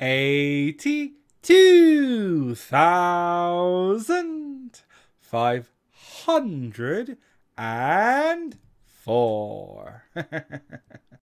82,504.